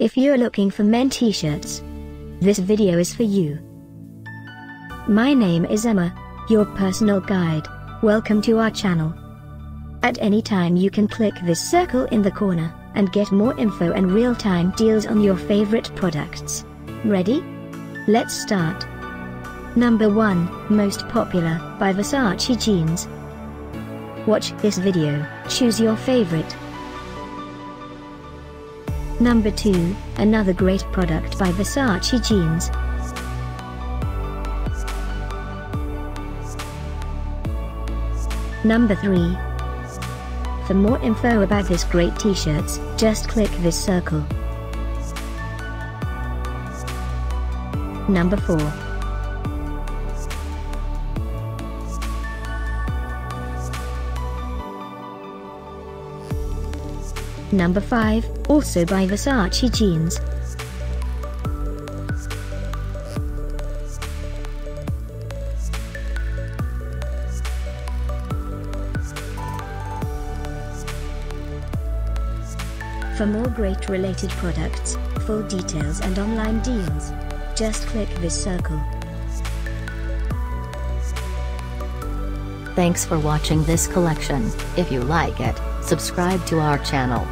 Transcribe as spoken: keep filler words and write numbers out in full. If you're looking for men t-shirts, this video is for you. My name is Emma, your personal guide. Welcome to our channel. At any time you can click this circle in the corner, and get more info and real-time deals on your favorite products. Ready? Let's start. Number one, Most Popular, by Versace Jeans. Watch this video, choose your favorite. Number two, Another Great Product by Versace Jeans. Number three. For more info about this great t-shirts, just click this circle. Number four. Number five, also by Versace Jeans. For more great related products, full details and online deals, just click this circle. Thanks for watching this collection. If you like it, subscribe to our channel.